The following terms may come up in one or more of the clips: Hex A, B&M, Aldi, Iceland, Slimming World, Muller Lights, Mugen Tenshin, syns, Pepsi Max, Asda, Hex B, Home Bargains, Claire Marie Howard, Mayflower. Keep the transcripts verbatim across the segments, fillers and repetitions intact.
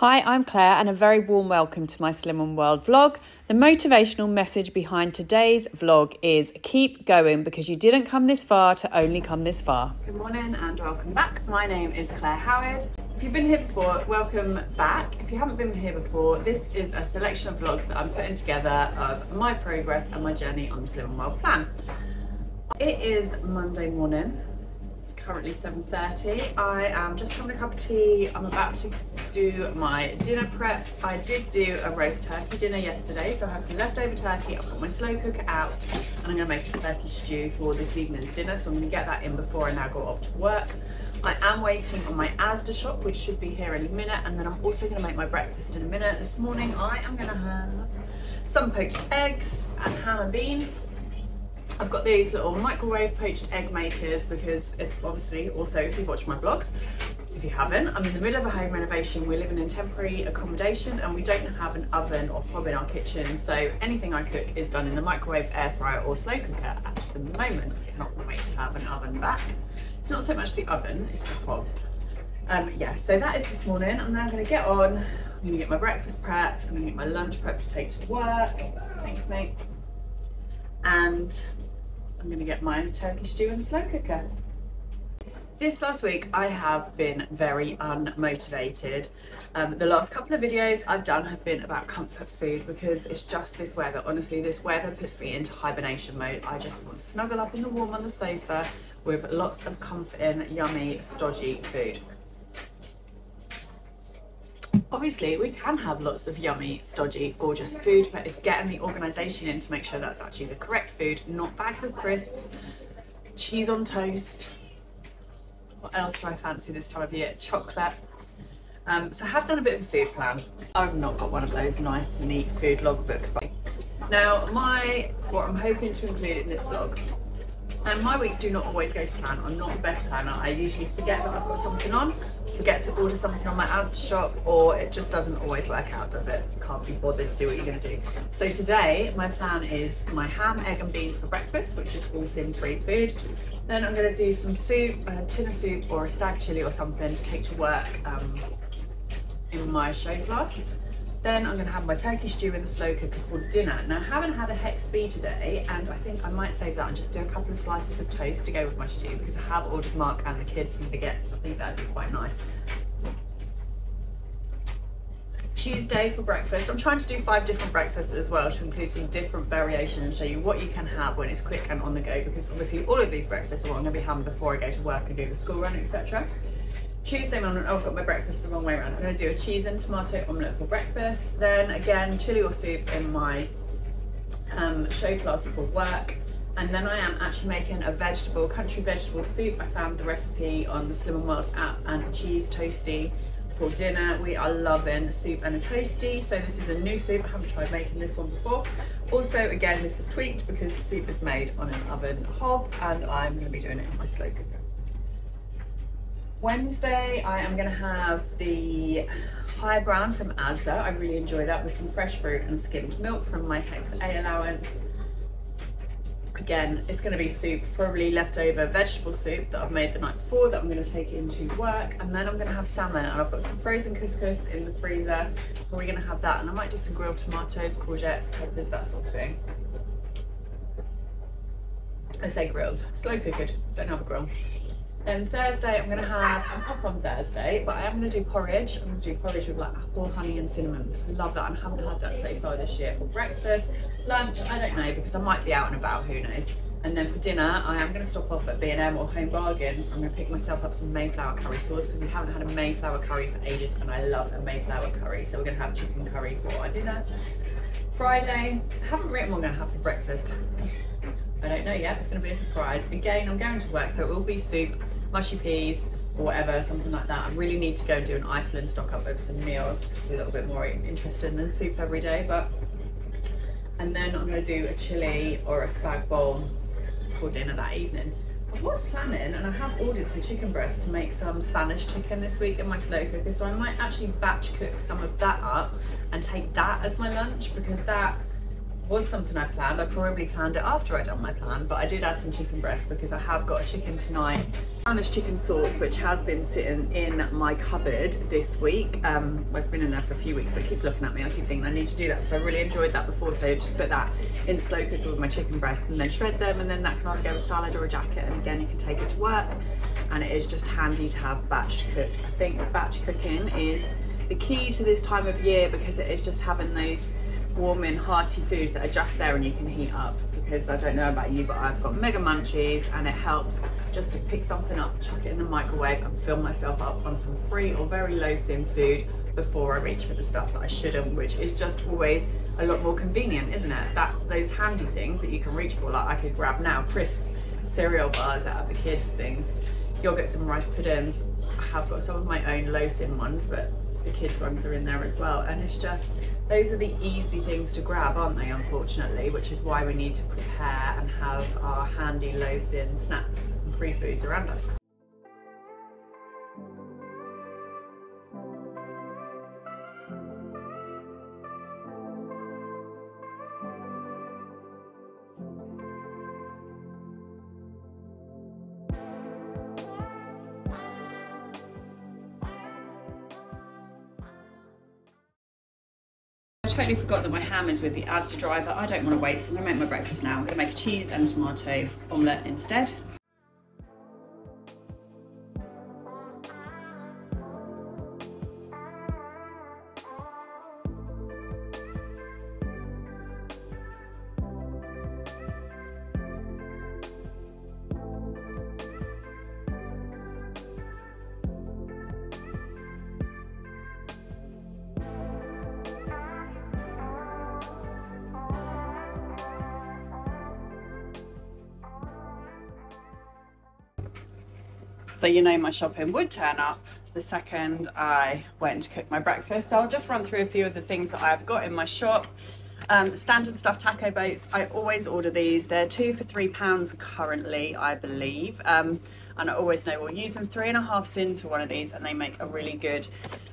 Hi, I'm Claire and a very warm welcome to my Slimming World vlog. The motivational message behind today's vlog is keep going because you didn't come this far to only come this far. Good morning and welcome back. My name is Claire Howard. If you've been here before, welcome back. If you haven't been here before, this is a selection of vlogs that I'm putting together of my progress and my journey on the Slimming World plan. It is Monday morning. Currently seven thirty. I am just having a cup of tea. I'm about to do my dinner prep. I did do a roast turkey dinner yesterday, so I have some leftover turkey. I've got my slow cooker out and I'm gonna make a turkey stew for this evening's dinner, so I'm gonna get that in before I now go off to work. I am waiting on my Asda shop, which should be here any minute, and then I'm also gonna make my breakfast in a minute. This morning I am gonna have some poached eggs and ham and beans. I've got these little microwave poached egg makers because if obviously also if you watch my blogs, if you haven't, I'm in the middle of a home renovation. We're living in temporary accommodation and we don't have an oven or hob in our kitchen. So anything I cook is done in the microwave, air fryer or slow cooker at the moment. I cannot wait to have an oven back. It's not so much the oven, it's the hob. Um, yeah, so that is this morning. I'm now gonna get on, I'm gonna get my breakfast prepped, I'm gonna get my lunch prepped to take to work. Thanks mate. And I'm going to get my turkey stew in the slow cooker. This last week I have been very unmotivated. Um, the last couple of videos I've done have been about comfort food because it's just this weather. Honestly, this weather puts me into hibernation mode. I just want to snuggle up in the warm on the sofa with lots of comforting, yummy, stodgy food. Obviously, we can have lots of yummy, stodgy, gorgeous food, but it's getting the organisation in to make sure that's actually the correct food, not bags of crisps, cheese on toast. What else do I fancy this time of year? Chocolate. Um, so I have done a bit of a food plan. I've not got one of those nice and neat food log books. But now, my what I'm hoping to include in this vlog, and my weeks do not always go to plan. I'm not the best planner. I usually forget that I've got something on, forget to order something on my Asda shop, or it just doesn't always work out, does it? You can't be bothered to do what you're going to do. So today my plan is my ham, egg and beans for breakfast, which is all sin-free food. Then I'm going to do some soup, a tin of soup or a stag chilli or something to take to work um, in my show class. Then I'm going to have my turkey stew in the slow cooker for dinner. Now I haven't had a Hex B today and I think I might save that and just do a couple of slices of toast to go with my stew because I have ordered Mark and the kids some baguettes. I think that'd be quite nice. Tuesday for breakfast, I'm trying to do five different breakfasts as well to include some different variation and show you what you can have when it's quick and on the go, because obviously all of these breakfasts are what I'm going to be having before I go to work and do the school run, et cetera. Tuesday morning, oh, I've got my breakfast the wrong way around. I'm going to do a cheese and tomato omelette for breakfast. Then again, chilli or soup in my um, show class for work. And then I am actually making a vegetable, country vegetable soup. I found the recipe on the Slimming World app, and a cheese toasty for dinner. We are loving soup and a toasty. So this is a new soup. I haven't tried making this one before. Also, again, this is tweaked because the soup is made on an oven hob and I'm going to be doing it in my slow cooker. Wednesday, I am going to have the high brand from Asda. I really enjoy that with some fresh fruit and skimmed milk from my Hex A allowance. Again, it's going to be soup, probably leftover vegetable soup that I've made the night before that I'm going to take into work. And then I'm going to have salmon, and I've got some frozen couscous in the freezer. We're going to have that, and I might do some grilled tomatoes, courgettes, peppers, that sort of thing. I say grilled, slow cooked, don't have a grill. Then Thursday I'm going to have, I'm off on Thursday, but I am going to do porridge. I'm going to do porridge with like apple, honey and cinnamon because I love that and haven't had that so far this year. For breakfast, lunch, I don't know because I might be out and about, who knows. And then for dinner I am going to stop off at B and M or Home Bargains. I'm going to pick myself up some Mayflower curry sauce because we haven't had a Mayflower curry for ages and I love a Mayflower curry. So we're going to have chicken curry for our dinner. Friday, I haven't written what I'm going to have for breakfast. I don't know yet, it's going to be a surprise. Again, I'm going to work, so it will be soup, mushy peas, or whatever, something like that. I really need to go and do an Iceland stock up of some meals. It's a little bit more interesting than soup every day, but. And then I'm going to do a chilli or a spag bowl for dinner that evening. I was planning, and I have ordered some chicken breast to make some Spanish chicken this week in my slow cooker, so I might actually batch cook some of that up and take that as my lunch because that was something I planned. I probably planned it after I'd done my plan, but I did add some chicken breast because I have got a chicken tonight. Spanish chicken sauce, which has been sitting in my cupboard this week. Um, well, it's been in there for a few weeks, but it keeps looking at me. I keep thinking I need to do that because I really enjoyed that before. So I just put that in the slow cooker with my chicken breasts and then shred them, and then that can either go with salad or a jacket. And again, you can take it to work, and it is just handy to have batch cooked. I think batch cooking is the key to this time of year because it is just having those warming, hearty foods that are just there and you can heat up. Because I don't know about you, but I've got mega munchies, and it helps just to pick something up, chuck it in the microwave, and fill myself up on some free or very low sin food before I reach for the stuff that I shouldn't, which is just always a lot more convenient, isn't it? That those handy things that you can reach for, like I could grab now crisps, cereal bars out of the kids' things, yogurts and rice puddings. I have got some of my own low sin ones, but the kids' ones are in there as well, and it's just those are the easy things to grab, aren't they, unfortunately, which is why we need to prepare and have our handy low sin snacks and free foods around us. I totally forgot that my ham is with the Asda driver. I don't want to wait, so I'm going to make my breakfast now. I'm going to make a cheese and tomato omelette instead. So you know my shopping would turn up the second I went to cook my breakfast. So I'll just run through a few of the things that I've got in my shop. Um, standard stuff, taco boats. I always order these. They're two for three pounds currently, I believe. Um, and I always know we'll use them. Three and a half sins for one of these, and they make a really good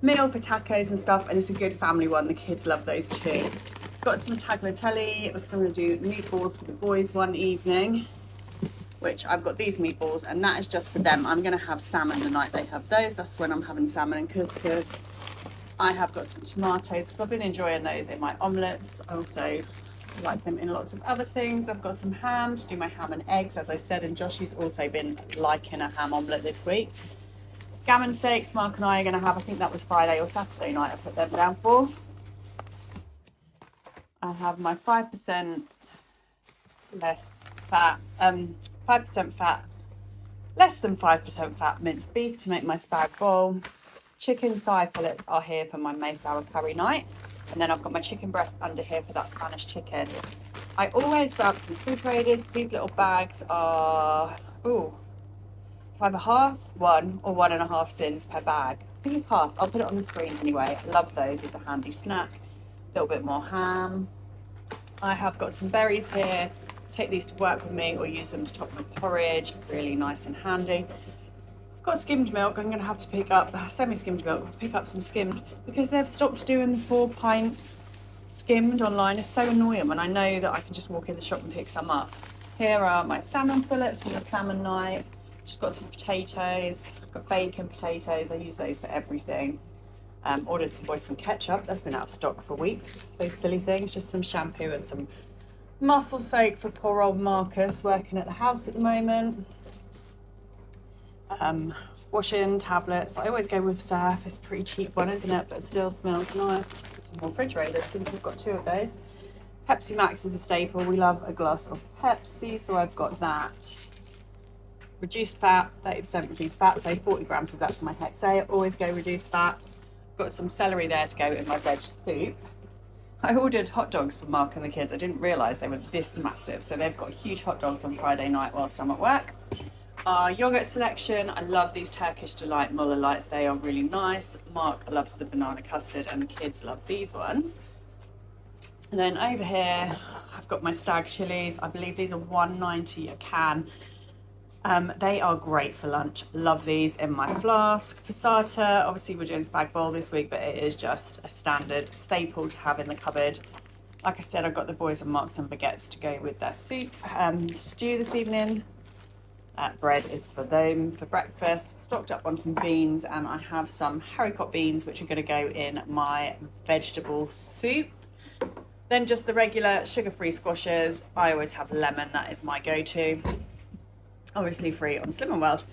meal for tacos and stuff. And it's a good family one. The kids love those too. Got some tagliatelle because I'm going to do meatballs for the boys one evening, which I've got these meatballs, and that is just for them. I'm gonna have salmon the night they have those. That's when I'm having salmon and couscous. I have got some tomatoes, because I've been enjoying those in my omelettes. I also like them in lots of other things. I've got some ham to do my ham and eggs, as I said, and Joshy's also been liking a ham omelette this week. Gammon steaks, Mark and I are gonna have, I think that was Friday or Saturday night I put them down for. I have my five percent less fat, um, five percent fat, less than five percent fat minced beef to make my spag bowl. Chicken thigh fillets are here for my Mayflower curry night. And then I've got my chicken breast under here for that Spanish chicken. I always grab some food traders. These little bags are, ooh, it's either half, one, or one and a half sins per bag. I think it's half. I'll put it on the screen anyway. I love those. It's a handy snack. A little bit more ham. I have got some berries here. Take these to work with me or use them to top my porridge. Really nice and handy. I've got skimmed milk. I'm going to have to pick up semi-skimmed milk, pick up some skimmed, because they've stopped doing the four pint skimmed online. It's so annoying, and I know that I can just walk in the shop and pick some up. Here are my salmon fillets from the salmon night. Just got some potatoes. I've got bacon potatoes. I use those for everything. Um, ordered some boys some ketchup. That's been out of stock for weeks. Those silly things. Just some shampoo and some muscle soak for poor old Marcus, working at the house at the moment. Um, washing tablets. I always go with Surf. It's a pretty cheap one, isn't it? But it still smells nice. Some more refrigerators. I think we've got two of those. Pepsi Max is a staple. We love a glass of Pepsi, so I've got that. Reduced fat, thirty percent reduced fat, so forty grams of that for my Hex A. I always go reduced fat. Got some celery there to go in my veg soup. I ordered hot dogs for Mark and the kids. I didn't realise they were this massive. So they've got huge hot dogs on Friday night whilst I'm at work. Our yogurt selection. I love these Turkish Delight Muller Lights. They are really nice. Mark loves the banana custard and the kids love these ones. And then over here, I've got my stag chilies. I believe these are one ninety a can. Um, they are great for lunch. Love these in my flask. Passata, obviously we're doing spag bowl this week, but it is just a standard staple to have in the cupboard. Like I said, I've got the boys and Marks and baguettes to go with their soup and stew this evening. Uh, bread is for them for breakfast. Stocked up on some beans, and I have some haricot beans which are going to go in my vegetable soup. Then just the regular sugar-free squashes. I always have lemon, that is my go-to. Obviously free on Slimming World.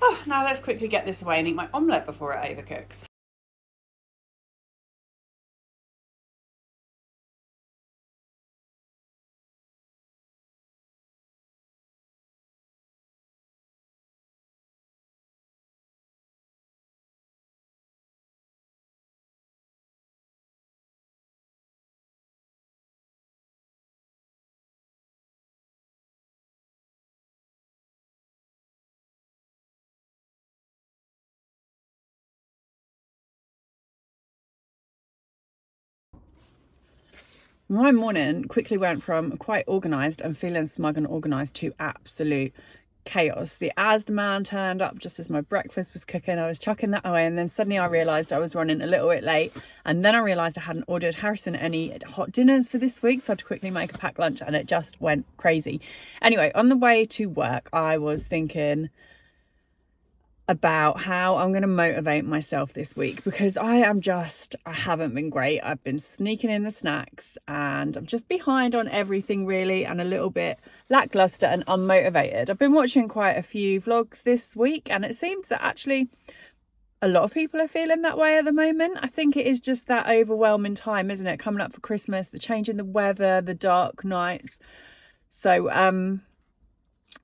Oh, now let's quickly get this away and eat my omelette before it overcooks. My morning quickly went from quite organised and feeling smug and organised to absolute chaos. The Asda man turned up just as my breakfast was cooking. I was chucking that away, and then suddenly I realised I was running a little bit late, and then I realised I hadn't ordered Harrison any hot dinners for this week, so I had to quickly make a packed lunch, and it just went crazy. Anyway, on the way to work, I was thinking about how I'm going to motivate myself this week, because I am just, I haven't been great. I've been sneaking in the snacks and I'm just behind on everything really, and a little bit lackluster and unmotivated. I've been watching quite a few vlogs this week, and it seems that actually a lot of people are feeling that way at the moment. I think it is just that overwhelming time, isn't it? Coming up for Christmas, the change in the weather, the dark nights. So um,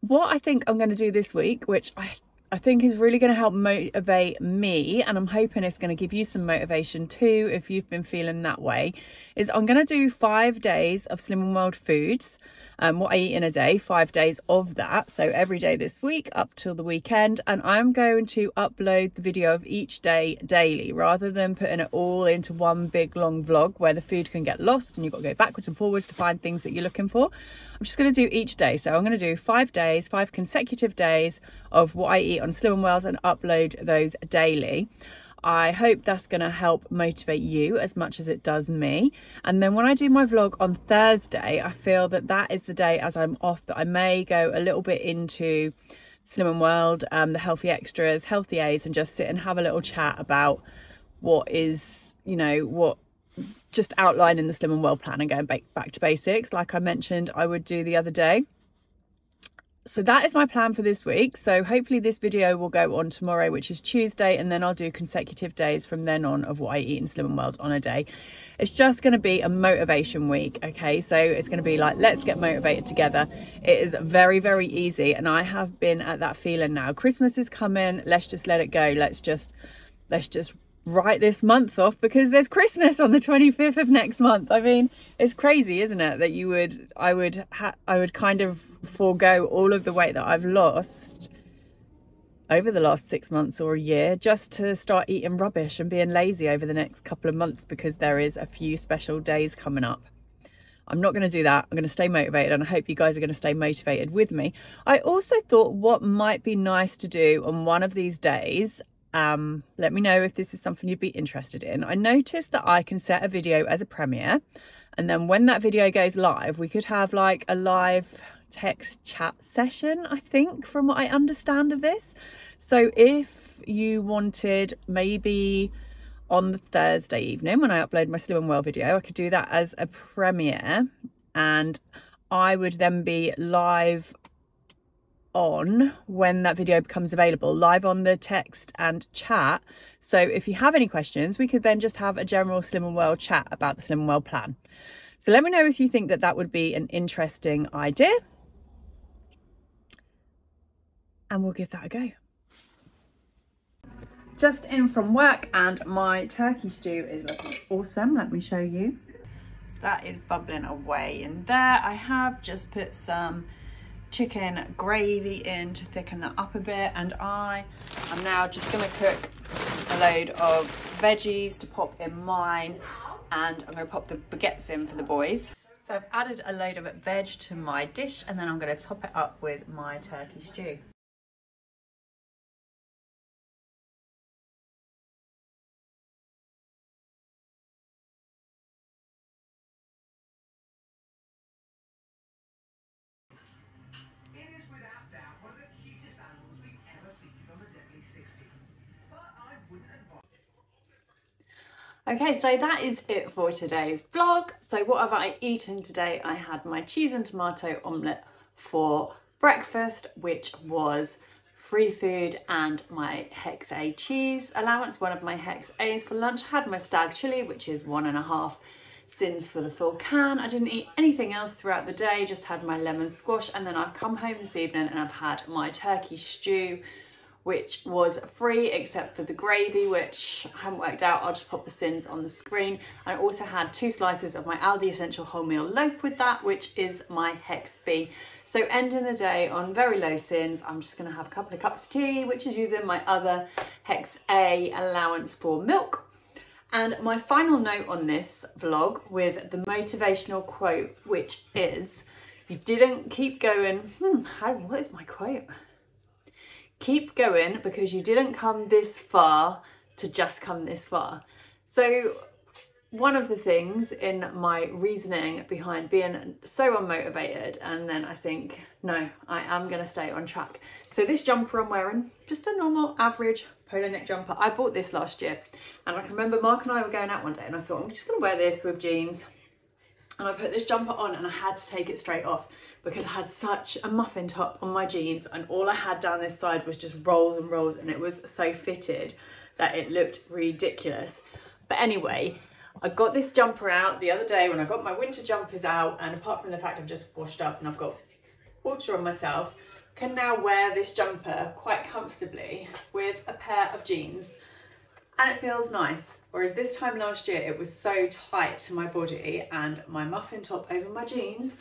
what I think I'm going to do this week, which I I think is really going to help motivate me, and I'm hoping it's going to give you some motivation too if you've been feeling that way, is I'm going to do five days of Slimming World foods, um, what I eat in a day, five days of that, so every day this week up till the weekend, and I'm going to upload the video of each day daily rather than putting it all into one big long vlog where the food can get lost and you've got to go backwards and forwards to find things that you're looking for. I'm just going to do each day, so I'm going to do five days, five consecutive days of what I eat on Slimming World and upload those daily. I hope that's going to help motivate you as much as it does me. And then when I do my vlog on Thursday, I feel that that is the day as I'm off that I may go a little bit into Slimming World, um, the healthy extras, healthy aids, and just sit and have a little chat about what is, you know, what just outlining the Slimming World plan and going back, back to basics like I mentioned I would do the other day. So that is my plan for this week. So hopefully this video will go on tomorrow, which is Tuesday, and then I'll do consecutive days from then on of what I eat in Slimming World on a day. It's just going to be a motivation week, okay? So it's going to be like, let's get motivated together. It is very, very easy, and I have been at that feeling now. Christmas is coming. Let's just let it go. Let's just, let's just write this month off because there's Christmas on the twenty-fifth of next month. I mean, it's crazy, isn't it, that you would I would ha I would kind of forego all of the weight that I've lost over the last six months or a year just to start eating rubbish and being lazy over the next couple of months because there is a few special days coming up. I'm not going to do that. I'm going to stay motivated, and I hope you guys are going to stay motivated with me. I also thought what might be nice to do on one of these days. Um, let me know if this is something you'd be interested in. I noticed that I can set a video as a premiere, and then when that video goes live, we could have like a live text chat session, I think, from what I understand of this. So if you wanted, maybe on the Thursday evening when I upload my Slimming World video, I could do that as a premiere, and I would then be live on when that video becomes available, live on the text and chat. So if you have any questions, we could then just have a general Slimming World chat about the Slimming World plan. So let me know if you think that that would be an interesting idea, and we'll give that a go. Just in from work, and my turkey stew is looking awesome. Let me show you. So that is bubbling away in there. I have just put some chicken gravy in to thicken that up a bit, and I am now just going to cook a load of veggies to pop in mine, and I'm going to pop the baguettes in for the boys. So I've added a load of veg to my dish, and then I'm going to top it up with my turkey stew. Okay, so that is it for today's vlog. So what have I eaten today? I had my cheese and tomato omelette for breakfast, which was free food, and my Hex A cheese allowance, one of my Hex A's. For lunch, I had my stag chili, which is one and a half sins for the full can. I didn't eat anything else throughout the day, just had my lemon squash, and then I've come home this evening and I've had my turkey stew, which was free except for the gravy, which I haven't worked out. I'll just pop the sins on the screen. I also had two slices of my Aldi Essential Wholemeal Loaf with that, which is my Hex B. So ending the day on very low sins, I'm just gonna have a couple of cups of tea, which is using my other Hex A allowance for milk. And my final note on this vlog with the motivational quote, which is, if you didn't keep going, hmm, how, what is my quote? Keep going, because you didn't come this far to just come this far. So one of the things in my reasoning behind being so unmotivated, and then I think, no, I am gonna stay on track. So this jumper I'm wearing, just a normal average polo neck jumper. I bought this last year, and I can remember Mark and I were going out one day and I thought, I'm just gonna wear this with jeans. And I put this jumper on and I had to take it straight off because I had such a muffin top on my jeans, and all I had down this side was just rolls and rolls, and it was so fitted that it looked ridiculous. But anyway, I got this jumper out the other day when I got my winter jumpers out, and apart from the fact I've just washed up and I've got water on myself, I can now wear this jumper quite comfortably with a pair of jeans. And it feels nice, whereas this time last year it was so tight to my body, and my muffin top over my jeans,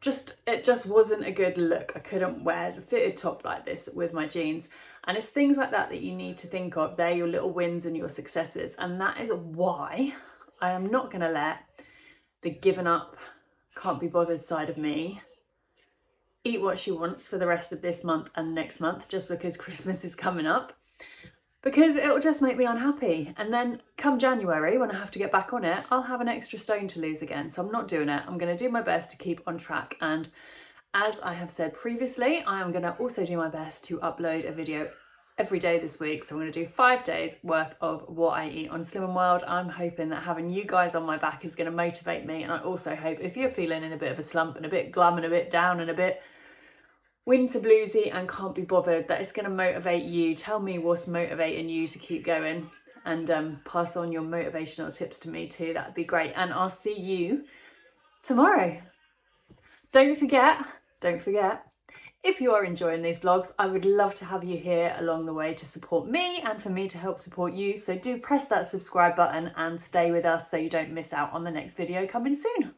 just it just wasn't a good look. I couldn't wear a fitted top like this with my jeans. And it's things like that that you need to think of. They're your little wins and your successes, and that is why I am not going to let the given up, can't be bothered side of me eat what she wants for the rest of this month and next month just because Christmas is coming up, because it will just make me unhappy. And then come January, when I have to get back on it, I'll have an extra stone to lose again. So I'm not doing it. I'm going to do my best to keep on track. And as I have said previously, I am going to also do my best to upload a video every day this week. So I'm going to do five days worth of what I eat on Slimming World. I'm hoping that having you guys on my back is going to motivate me. And I also hope if you're feeling in a bit of a slump and a bit glum and a bit down and a bit winter bluesy and can't be bothered, that it's going to motivate you. Tell me what's motivating you to keep going, and um, pass on your motivational tips to me too. That'd be great. And I'll see you tomorrow. Don't forget, don't forget, if you are enjoying these vlogs, I would love to have you here along the way to support me and for me to help support you. So do press that subscribe button and stay with us so you don't miss out on the next video coming soon.